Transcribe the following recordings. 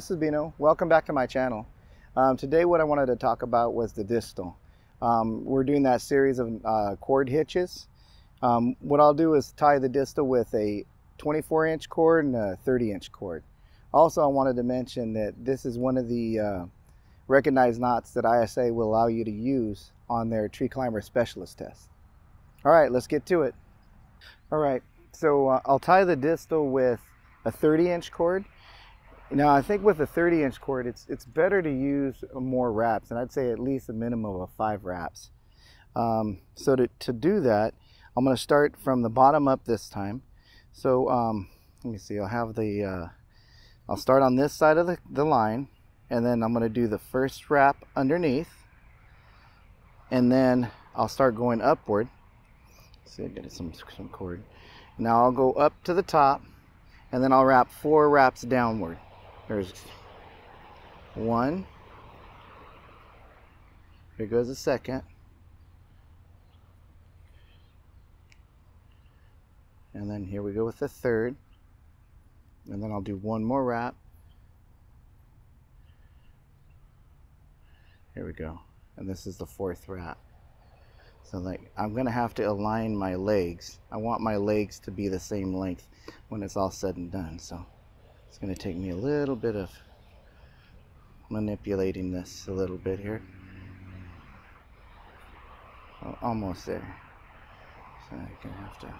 this is Bino. Welcome back to my channel. Today what I wanted to talk about was the distal. We're doing that series of cord hitches. What I'll do is tie the distal with a 24-inch cord and a 30-inch cord. Also, I wanted to mention that this is one of the recognized knots that ISA will allow you to use on their tree climber specialist test. All right, let's get to it. All right, so I'll tie the distal with a 30-inch cord. Now, I think with a 30-inch cord, it's better to use more wraps, and I'd say at least a minimum of 5 wraps. So to do that, I'm going to start from the bottom up this time. So let me see, I'll have the, I'll start on this side of the line, and then I'm going to do the first wrap underneath, and then I'll start going upward. See, I got some cord. Now I'll go up to the top, and then I'll wrap 4 wraps downward. There's 1. Here goes the second. And then here we go with the third. And then I'll do 1 more wrap. Here we go. And this is the 4th wrap. So like, I'm gonna have to align my legs. I want my legs to be the same length when it's all said and done. So it's gonna take me a little bit of manipulating this a little bit here. Oh, almost there. So I'm gonna have to.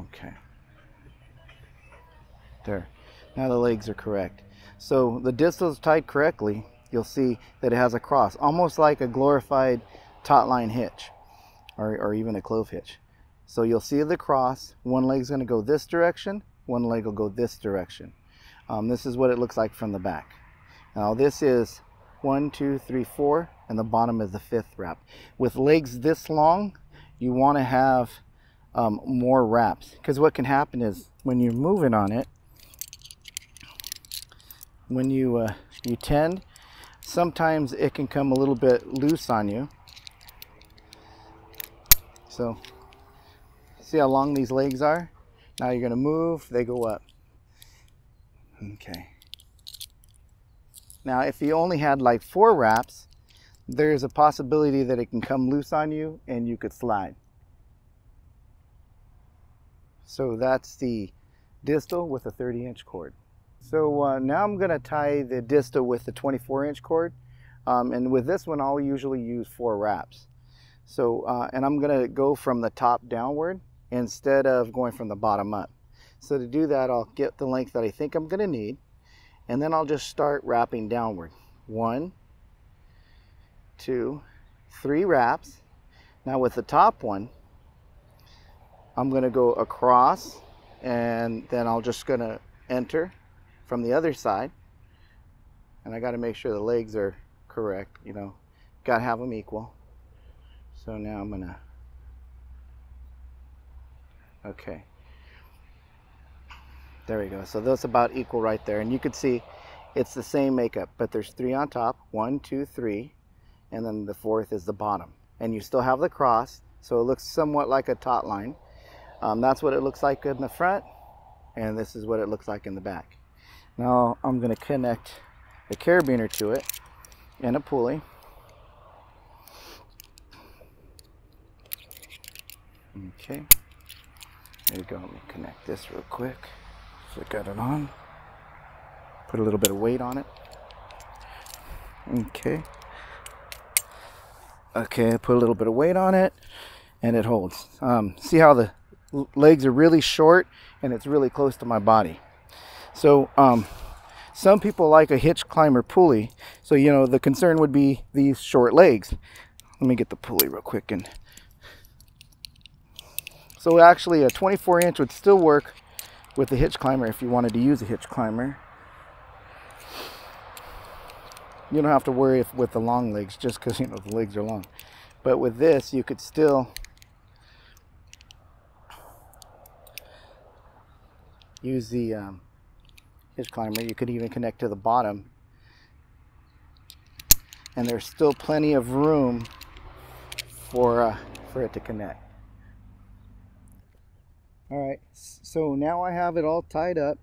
Okay. There. Now the legs are correct. So the distal is tied correctly. You'll see that it has a cross, almost like a glorified taut line hitch or even a clove hitch. So you'll see the cross. One leg's going to go this direction. One leg will go this direction. This is what it looks like from the back. Now this is 1, 2, 3, 4, and the bottom is the 5th wrap. With legs this long, you want to have more wraps, because what can happen is when you're moving on it, when you you tend, sometimes it can come a little bit loose on you. So see how long these legs are? Now you're gonna move, they go up. Okay. Now if you only had like 4 wraps, there's a possibility that it can come loose on you and you could slide. So that's the distal with a 30-inch cord. So now I'm going to tie the distal with the 24-inch cord, and with this one I'll usually use 4 wraps. So and I'm going to go from the top downward instead of going from the bottom up. So to do that, I'll get the length that I think I'm going to need, and then I'll just start wrapping downward. 1, 2, 3 wraps. Now with the top one, I'm going to go across, and then I'll just going to enter from the other side, and I got to make sure the legs are correct, you know, got to have them equal. So now I'm gonna, okay, there we go. So that's about equal right there, and you could see it's the same makeup, but there's 3 on top, 1, 2, 3, and then the 4th is the bottom, and you still have the cross, so it looks somewhat like a taut line. That's what it looks like in the front, and this is what it looks like in the back. Now I'm going to connect a carabiner to it and a pulley. Okay, there you go. Let me connect this real quick. So I got it on. Put a little bit of weight on it. Okay. Okay, I put a little bit of weight on it, and it holds. See how the legs are really short, and it's really close to my body. So some people like a hitch climber pulley. So, you know, the concern would be these short legs. Let me get the pulley real quick. And so actually a 24-inch would still work with the hitch climber if you wanted to use a hitch climber. You don't have to worry if, with the long legs, just because, you know, the legs are long. But with this, you could still use the hitch climber. You could even connect to the bottom, and there's still plenty of room for it to connect. All right, so now I have it all tied up,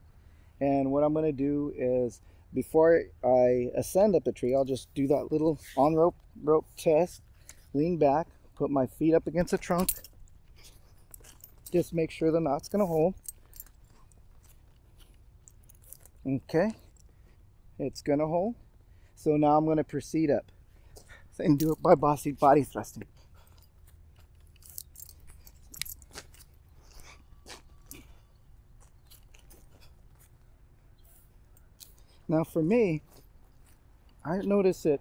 and what I'm going to do is, before I ascend up the tree, I'll just do that little on-rope test. Lean back, put my feet up against the trunk, just make sure the knot's going to hold. Okay, it's going to hold. So now I'm going to proceed up and do it by body thrusting. Now for me, I noticed that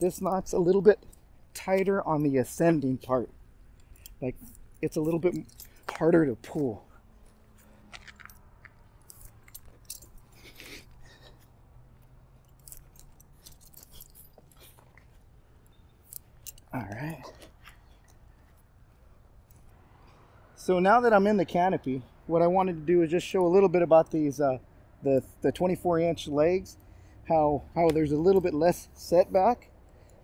this knot's a little bit tighter on the ascending part. Like, it's a little bit harder to pull. All right. So now that I'm in the canopy, what I wanted to do is just show a little bit about these the 24-inch legs, how there's a little bit less setback.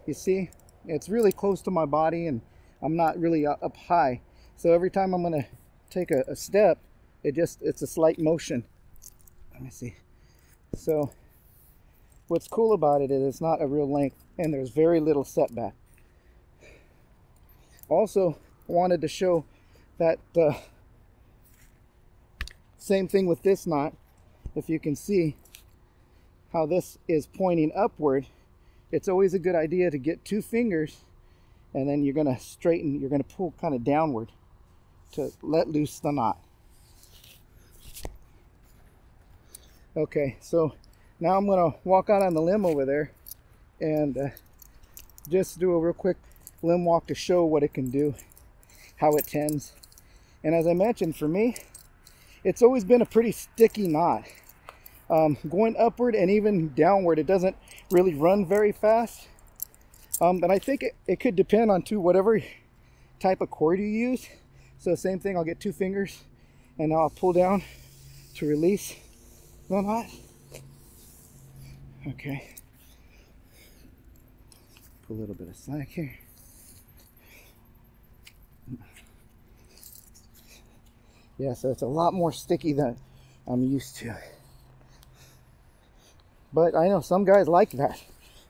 You see, it's really close to my body, and I'm not really up high. So every time I'm going to take a step, it's a slight motion. Let me see. So what's cool about it is it's not a real length, and there's very little setback. Also, I wanted to show that same thing with this knot. If you can see how this is pointing upward, it's always a good idea to get two fingers, and then you're going to straighten, you're going to pull kind of downward to let loose the knot. Okay, so now I'm going to walk out on the limb over there and just do a real quick limb walk to show what it can do, how it tends. And as I mentioned, for me, it's always been a pretty sticky knot. Going upward and even downward, it doesn't really run very fast. And I think it could depend on whatever type of cord you use. So same thing, I'll get two fingers and now I'll pull down to release the knot. Okay. Put a little bit of slack here. Yeah, so it's a lot more sticky than I'm used to. But I know some guys like that.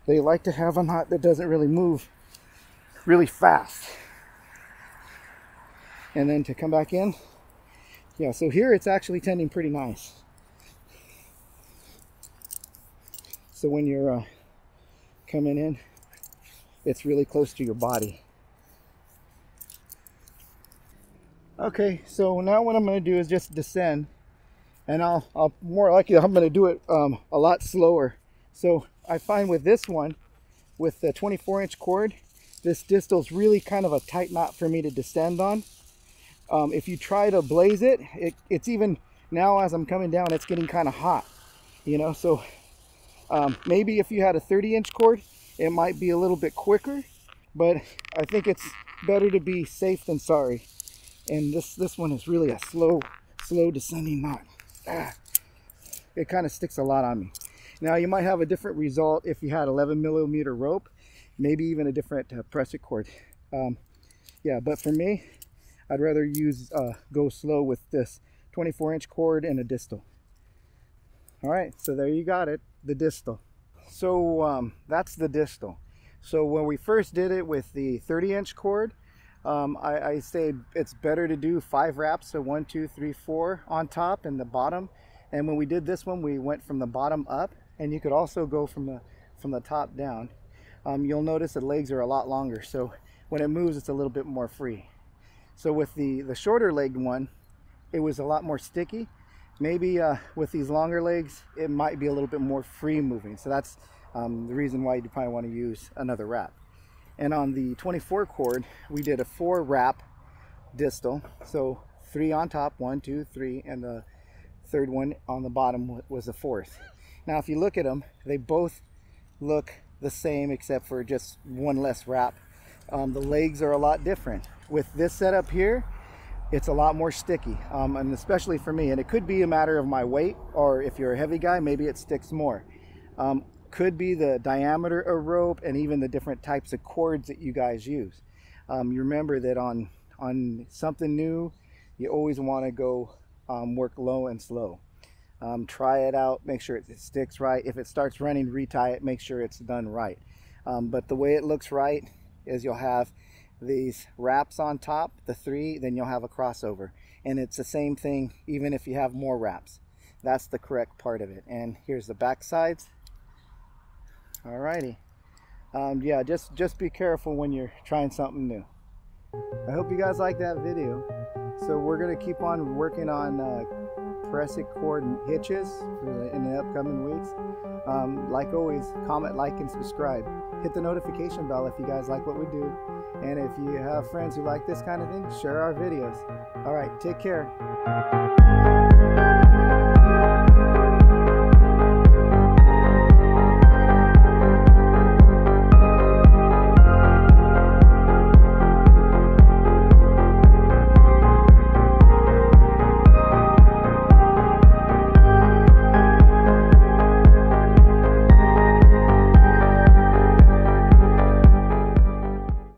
They like to have a knot that doesn't really move really fast. And then to come back in, yeah, so here it's actually tending pretty nice. So when you're coming in, it's really close to your body. Okay, so now what I'm going to do is just descend, and I'll more likely I'm going to do it a lot slower. So I find with this one, with the 24-inch cord, this distel's really kind of a tight knot for me to descend on. If you try to blaze it, it's even now as I'm coming down, it's getting kind of hot, you know. So maybe if you had a 30-inch cord, it might be a little bit quicker, but I think it's better to be safe than sorry. And this one is really a slow descending knot. It kind of sticks a lot on me. Now you might have a different result if you had 11mm rope, maybe even a different pressure cord. Yeah, but for me, I'd rather use go slow with this 24-inch cord and a distel. All right, so there you got it, the distel. So that's the distel. So when we first did it with the 30-inch cord, I say it's better to do 5 wraps, so 1, 2, 3, 4 on top and the bottom. And when we did this one, we went from the bottom up, and you could also go from the top down. You'll notice the legs are a lot longer, so when it moves, it's a little bit more free. So with the shorter legged one, it was a lot more sticky. Maybe with these longer legs, it might be a little bit more free moving. So that's the reason why you probably want to use another wrap. And on the 24 cord, we did a 4 wrap distal, so 3 on top, 1, 2, 3, and the third one on the bottom was the 4th. Now if you look at them, they both look the same except for just one less wrap. The legs are a lot different. With this setup here, it's a lot more sticky, and especially for me, and it could be a matter of my weight, or if you're a heavy guy, maybe it sticks more. Could be the diameter of rope and even the different types of cords that you guys use. You remember that on something new, you always want to go work low and slow. Try it out, make sure it sticks right. If it starts running, retie it, make sure it's done right. But the way it looks right is you'll have these wraps on top, the three, then you'll have a crossover. And it's the same thing even if you have more wraps. That's the correct part of it. And here's the back sides. Alrighty. Yeah, just be careful when you're trying something new. I hope you guys like that video. So we're gonna keep on working on pressing cord hitches in the upcoming weeks. Like always, comment, like, and subscribe. Hit the notification bell if you guys like what we do. And if you have friends who like this kind of thing, share our videos. All right, take care.